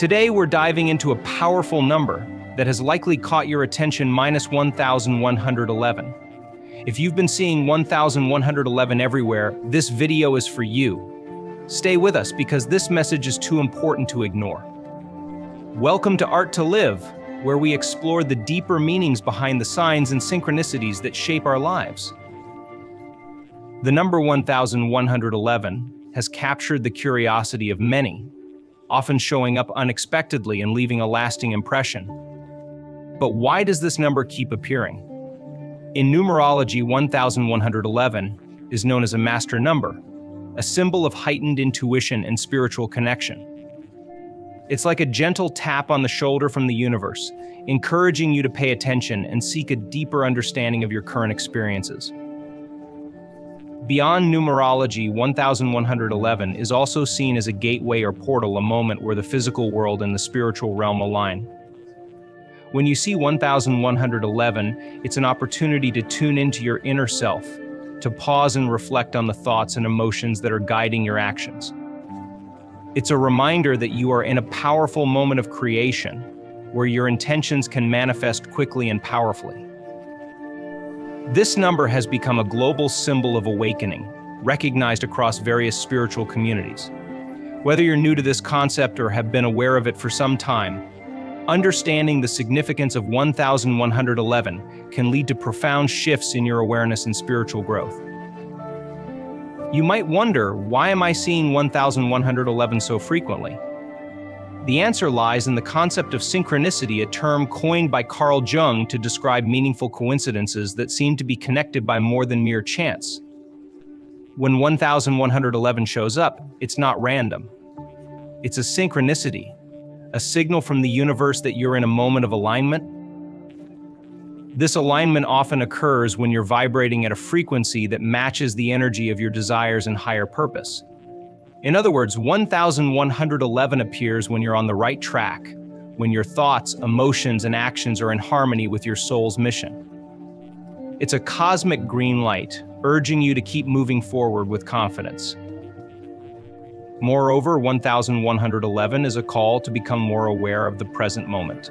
Today, we're diving into a powerful number that has likely caught your attention, minus 1,111. If you've been seeing 1,111 everywhere, this video is for you. Stay with us because this message is too important to ignore. Welcome to Art to Live, where we explore the deeper meanings behind the signs and synchronicities that shape our lives. The number 1,111 has captured the curiosity of many, often showing up unexpectedly and leaving a lasting impression. But why does this number keep appearing? In numerology, 1,111 is known as a master number, a symbol of heightened intuition and spiritual connection. It's like a gentle tap on the shoulder from the universe, encouraging you to pay attention and seek a deeper understanding of your current experiences. Beyond numerology, 1111 is also seen as a gateway or portal, a moment where the physical world and the spiritual realm align. When you see 1111, it's an opportunity to tune into your inner self, to pause and reflect on the thoughts and emotions that are guiding your actions. It's a reminder that you are in a powerful moment of creation, where your intentions can manifest quickly and powerfully. This number has become a global symbol of awakening, recognized across various spiritual communities. Whether you're new to this concept or have been aware of it for some time, understanding the significance of 1111 can lead to profound shifts in your awareness and spiritual growth. You might wonder, why am I seeing 1111 so frequently? The answer lies in the concept of synchronicity, a term coined by Carl Jung to describe meaningful coincidences that seem to be connected by more than mere chance. When 1111 shows up, it's not random. It's a synchronicity, a signal from the universe that you're in a moment of alignment. This alignment often occurs when you're vibrating at a frequency that matches the energy of your desires and higher purpose. In other words, 1111 appears when you're on the right track, when your thoughts, emotions, and actions are in harmony with your soul's mission. It's a cosmic green light, urging you to keep moving forward with confidence. Moreover, 1111 is a call to become more aware of the present moment.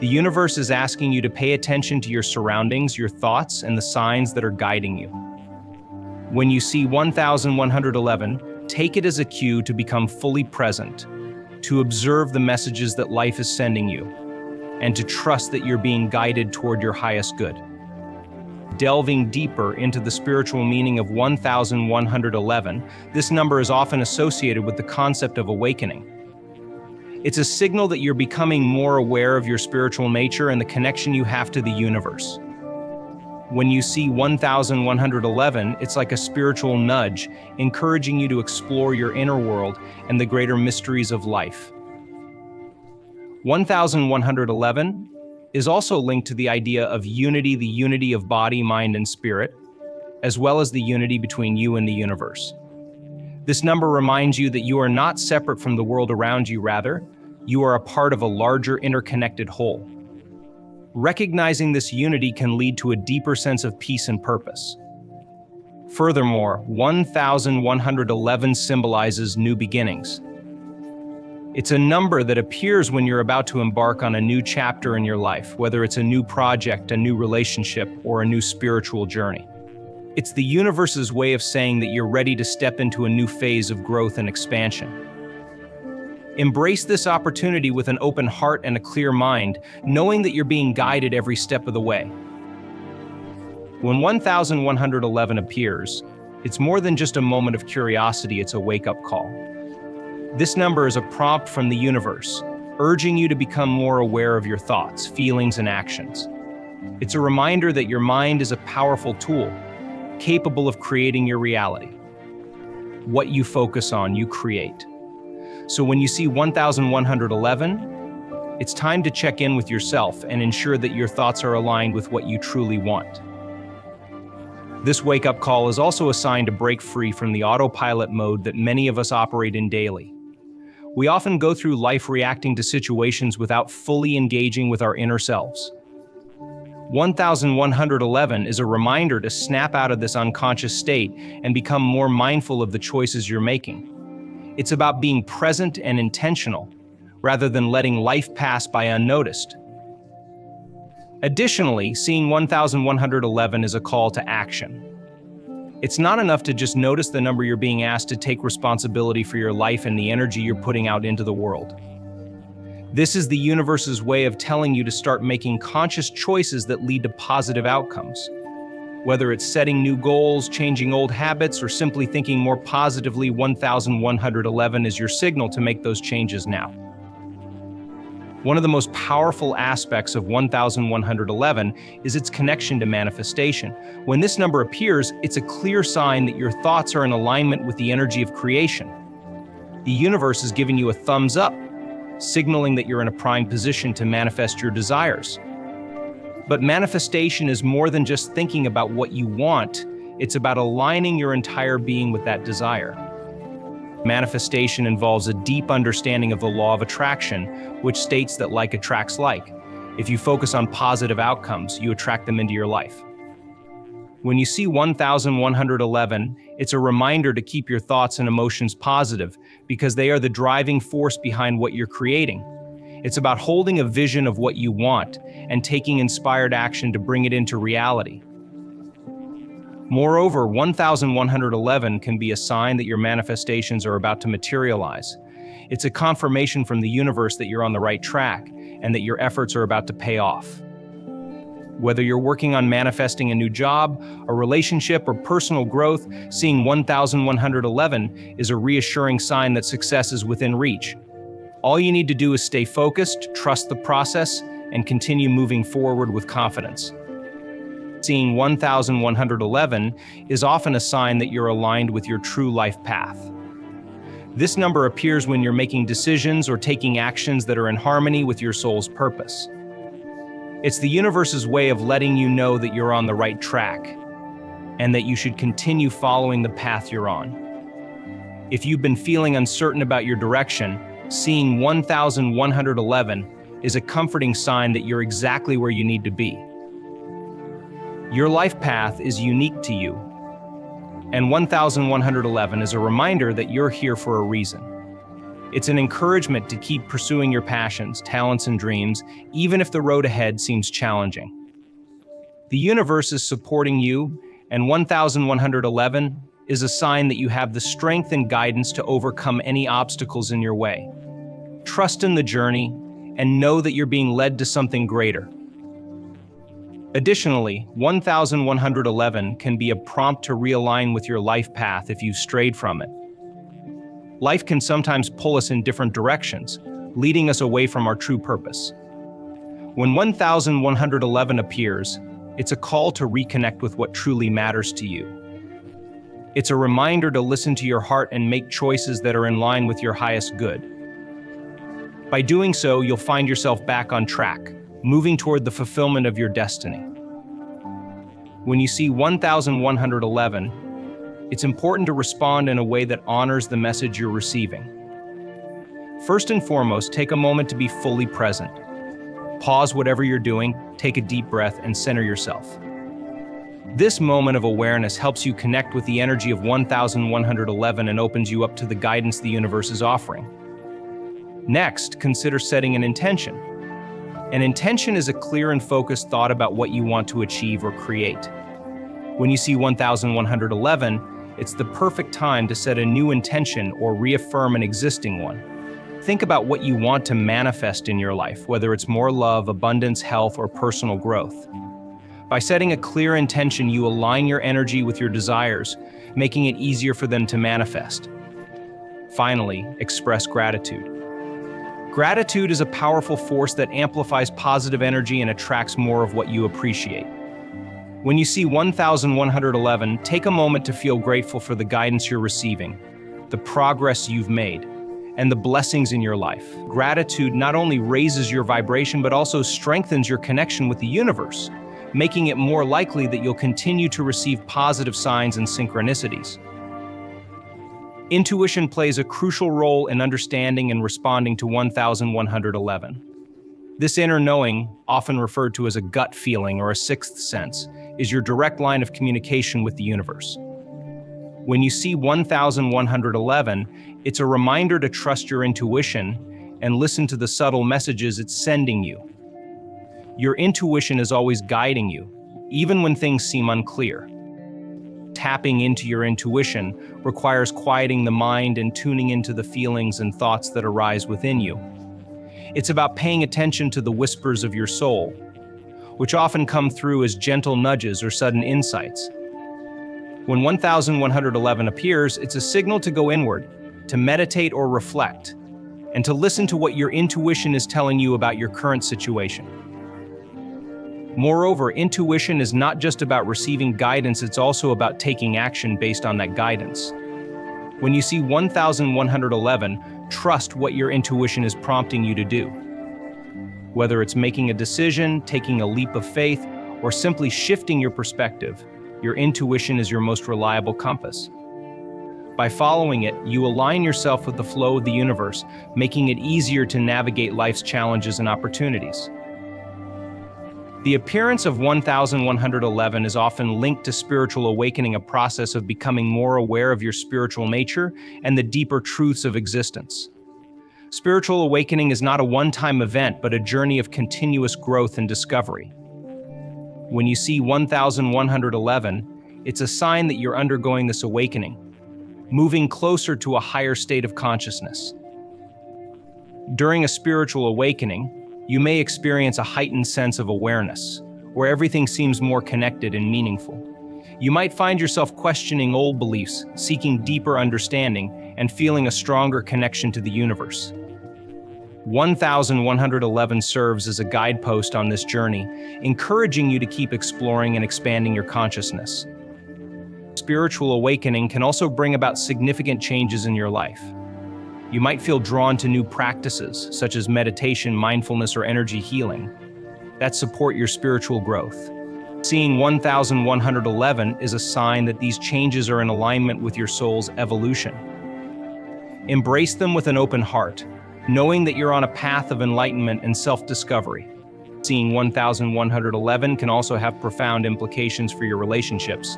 The universe is asking you to pay attention to your surroundings, your thoughts, and the signs that are guiding you. When you see 1111, take it as a cue to become fully present, to observe the messages that life is sending you, and to trust that you're being guided toward your highest good. Delving deeper into the spiritual meaning of 1111, this number is often associated with the concept of awakening. It's a signal that you're becoming more aware of your spiritual nature and the connection you have to the universe. When you see 1111, it's like a spiritual nudge, encouraging you to explore your inner world and the greater mysteries of life. 1111 is also linked to the idea of unity, the unity of body, mind, and spirit, as well as the unity between you and the universe. This number reminds you that you are not separate from the world around you, rather, you are a part of a larger interconnected whole. Recognizing this unity can lead to a deeper sense of peace and purpose. Furthermore, 1111 symbolizes new beginnings. It's a number that appears when you're about to embark on a new chapter in your life, whether it's a new project, a new relationship, or a new spiritual journey. It's the universe's way of saying that you're ready to step into a new phase of growth and expansion. Embrace this opportunity with an open heart and a clear mind, knowing that you're being guided every step of the way. When 1111 appears, it's more than just a moment of curiosity, it's a wake-up call. This number is a prompt from the universe, urging you to become more aware of your thoughts, feelings, and actions. It's a reminder that your mind is a powerful tool, capable of creating your reality. What you focus on, you create. So when you see 1111, it's time to check in with yourself and ensure that your thoughts are aligned with what you truly want. This wake-up call is also a sign to break free from the autopilot mode that many of us operate in daily. We often go through life reacting to situations without fully engaging with our inner selves. 1111 is a reminder to snap out of this unconscious state and become more mindful of the choices you're making. It's about being present and intentional, rather than letting life pass by unnoticed. Additionally, seeing 1111 is a call to action. It's not enough to just notice the number you're being asked to take responsibility for your life and the energy you're putting out into the world. This is the universe's way of telling you to start making conscious choices that lead to positive outcomes. Whether it's setting new goals, changing old habits, or simply thinking more positively, 1111 is your signal to make those changes now. One of the most powerful aspects of 1111 is its connection to manifestation. When this number appears, it's a clear sign that your thoughts are in alignment with the energy of creation. The universe is giving you a thumbs up, signaling that you're in a prime position to manifest your desires. But manifestation is more than just thinking about what you want. It's about aligning your entire being with that desire. Manifestation involves a deep understanding of the law of attraction, which states that like attracts like. If you focus on positive outcomes, you attract them into your life. When you see 1111, it's a reminder to keep your thoughts and emotions positive, because they are the driving force behind what you're creating. It's about holding a vision of what you want and taking inspired action to bring it into reality. Moreover, 1111 can be a sign that your manifestations are about to materialize. It's a confirmation from the universe that you're on the right track and that your efforts are about to pay off. Whether you're working on manifesting a new job, a relationship, or personal growth, seeing 1111 is a reassuring sign that success is within reach. All you need to do is stay focused, trust the process, and continue moving forward with confidence. Seeing 1111 is often a sign that you're aligned with your true life path. This number appears when you're making decisions or taking actions that are in harmony with your soul's purpose. It's the universe's way of letting you know that you're on the right track and that you should continue following the path you're on. If you've been feeling uncertain about your direction, seeing 1111 is a comforting sign that you're exactly where you need to be. Your life path is unique to you, and 1111 is a reminder that you're here for a reason. It's an encouragement to keep pursuing your passions, talents, and dreams, even if the road ahead seems challenging. The universe is supporting you, and 1111 is a sign that you have the strength and guidance to overcome any obstacles in your way. Trust in the journey, and know that you're being led to something greater. Additionally, 1111 can be a prompt to realign with your life path if you've strayed from it. Life can sometimes pull us in different directions, leading us away from our true purpose. When 1111 appears, it's a call to reconnect with what truly matters to you. It's a reminder to listen to your heart and make choices that are in line with your highest good. By doing so, you'll find yourself back on track, moving toward the fulfillment of your destiny. When you see 1111, it's important to respond in a way that honors the message you're receiving. First and foremost, take a moment to be fully present. Pause whatever you're doing, take a deep breath, and center yourself. This moment of awareness helps you connect with the energy of 1111 and opens you up to the guidance the universe is offering. Next, consider setting an intention. An intention is a clear and focused thought about what you want to achieve or create. When you see 1111, it's the perfect time to set a new intention or reaffirm an existing one. Think about what you want to manifest in your life, whether it's more love, abundance, health, or personal growth. By setting a clear intention, you align your energy with your desires, making it easier for them to manifest. Finally, express gratitude. Gratitude is a powerful force that amplifies positive energy and attracts more of what you appreciate. When you see 1111, take a moment to feel grateful for the guidance you're receiving, the progress you've made, and the blessings in your life. Gratitude not only raises your vibration, but also strengthens your connection with the universe, making it more likely that you'll continue to receive positive signs and synchronicities. Intuition plays a crucial role in understanding and responding to 1111. This inner knowing, often referred to as a gut feeling or a sixth sense, is your direct line of communication with the universe. When you see 1111, it's a reminder to trust your intuition and listen to the subtle messages it's sending you. Your intuition is always guiding you, even when things seem unclear. Tapping into your intuition requires quieting the mind and tuning into the feelings and thoughts that arise within you. It's about paying attention to the whispers of your soul, which often come through as gentle nudges or sudden insights. When 1111 appears, it's a signal to go inward, to meditate or reflect, and to listen to what your intuition is telling you about your current situation. Moreover, intuition is not just about receiving guidance, it's also about taking action based on that guidance. When you see 1111, trust what your intuition is prompting you to do. Whether it's making a decision, taking a leap of faith, or simply shifting your perspective, your intuition is your most reliable compass. By following it, you align yourself with the flow of the universe, making it easier to navigate life's challenges and opportunities. The appearance of 1111 is often linked to spiritual awakening, a process of becoming more aware of your spiritual nature and the deeper truths of existence. Spiritual awakening is not a one-time event, but a journey of continuous growth and discovery. When you see 1111, it's a sign that you're undergoing this awakening, moving closer to a higher state of consciousness. During a spiritual awakening, you may experience a heightened sense of awareness, where everything seems more connected and meaningful. You might find yourself questioning old beliefs, seeking deeper understanding, and feeling a stronger connection to the universe. 1111 serves as a guidepost on this journey, encouraging you to keep exploring and expanding your consciousness. Spiritual awakening can also bring about significant changes in your life. You might feel drawn to new practices, such as meditation, mindfulness, or energy healing, that support your spiritual growth. Seeing 1111 is a sign that these changes are in alignment with your soul's evolution. Embrace them with an open heart, knowing that you're on a path of enlightenment and self-discovery. Seeing 1111 can also have profound implications for your relationships.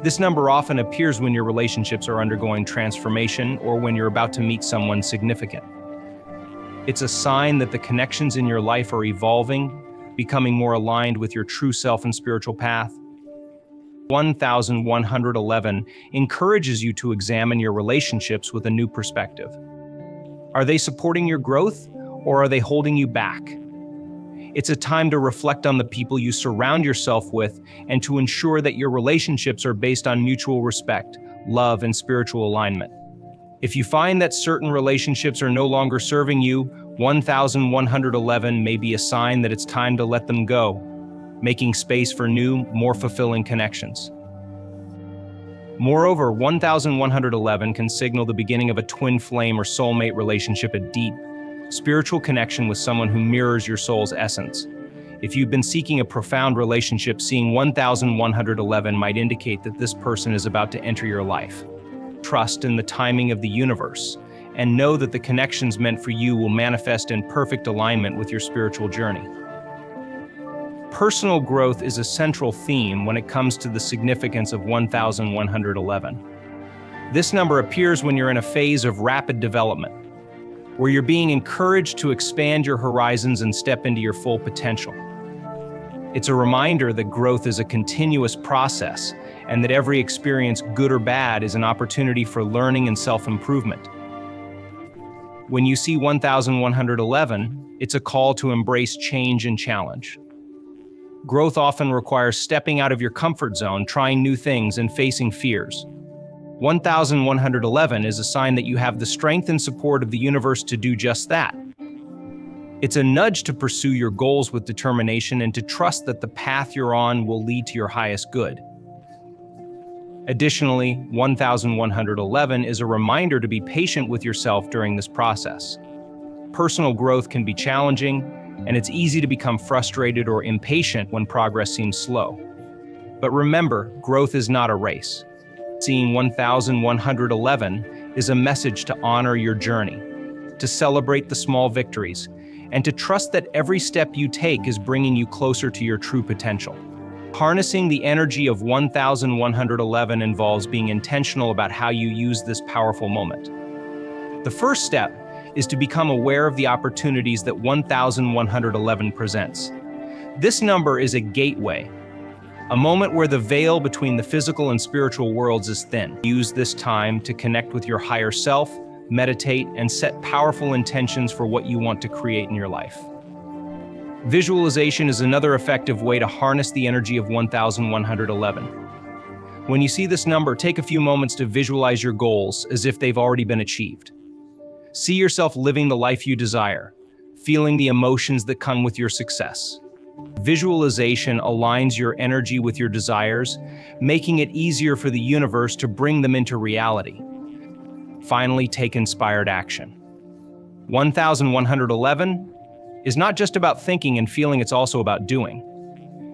This number often appears when your relationships are undergoing transformation or when you're about to meet someone significant. It's a sign that the connections in your life are evolving, becoming more aligned with your true self and spiritual path. 1111 encourages you to examine your relationships with a new perspective. Are they supporting your growth, or are they holding you back? It's a time to reflect on the people you surround yourself with and to ensure that your relationships are based on mutual respect, love, and spiritual alignment. If you find that certain relationships are no longer serving you, 1111 may be a sign that it's time to let them go, making space for new, more fulfilling connections. Moreover, 1111 can signal the beginning of a twin flame or soulmate relationship, a deep, spiritual connection with someone who mirrors your soul's essence. If you've been seeking a profound relationship, seeing 1111 might indicate that this person is about to enter your life. Trust in the timing of the universe, and know that the connections meant for you will manifest in perfect alignment with your spiritual journey. Personal growth is a central theme when it comes to the significance of 1111. This number appears when you're in a phase of rapid development, where you're being encouraged to expand your horizons and step into your full potential. It's a reminder that growth is a continuous process and that every experience, good or bad, is an opportunity for learning and self-improvement. When you see 1111, it's a call to embrace change and challenge. Growth often requires stepping out of your comfort zone, trying new things, and facing fears. 1111 is a sign that you have the strength and support of the universe to do just that. It's a nudge to pursue your goals with determination and to trust that the path you're on will lead to your highest good. Additionally, 1111 is a reminder to be patient with yourself during this process. Personal growth can be challenging, and it's easy to become frustrated or impatient when progress seems slow. But remember, growth is not a race. Seeing 1111 is a message to honor your journey, to celebrate the small victories, and to trust that every step you take is bringing you closer to your true potential. Harnessing the energy of 1111 involves being intentional about how you use this powerful moment. The first step is to become aware of the opportunities that 1,111 presents. This number is a gateway, a moment where the veil between the physical and spiritual worlds is thin. Use this time to connect with your higher self, meditate, and set powerful intentions for what you want to create in your life. Visualization is another effective way to harness the energy of 1,111. When you see this number, take a few moments to visualize your goals as if they've already been achieved. See yourself living the life you desire, feeling the emotions that come with your success. Visualization aligns your energy with your desires, making it easier for the universe to bring them into reality. Finally, take inspired action. 1,111 is not just about thinking and feeling, it's also about doing.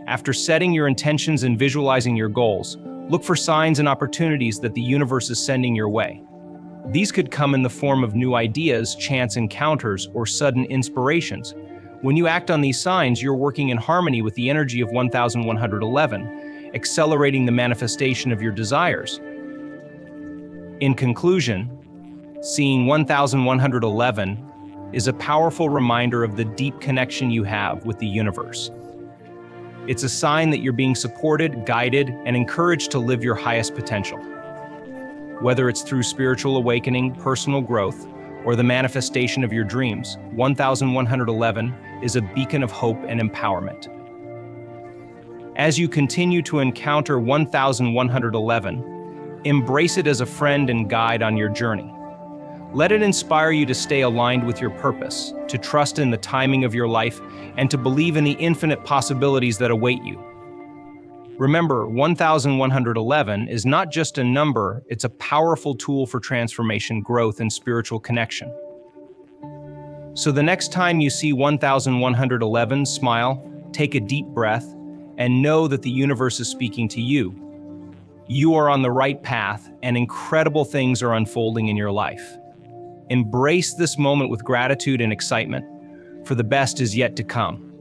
After setting your intentions and visualizing your goals, look for signs and opportunities that the universe is sending your way. These could come in the form of new ideas, chance encounters, or sudden inspirations. When you act on these signs, you're working in harmony with the energy of 1,111, accelerating the manifestation of your desires. In conclusion, seeing 1,111 is a powerful reminder of the deep connection you have with the universe. It's a sign that you're being supported, guided, and encouraged to live your highest potential. Whether it's through spiritual awakening, personal growth, or the manifestation of your dreams, 1,111 is a beacon of hope and empowerment. As you continue to encounter 1,111, embrace it as a friend and guide on your journey. Let it inspire you to stay aligned with your purpose, to trust in the timing of your life, and to believe in the infinite possibilities that await you. Remember, 1,111 is not just a number, it's a powerful tool for transformation, growth, and spiritual connection. So the next time you see 1,111, smile, take a deep breath, and know that the universe is speaking to you. You are on the right path, and incredible things are unfolding in your life. Embrace this moment with gratitude and excitement, for the best is yet to come.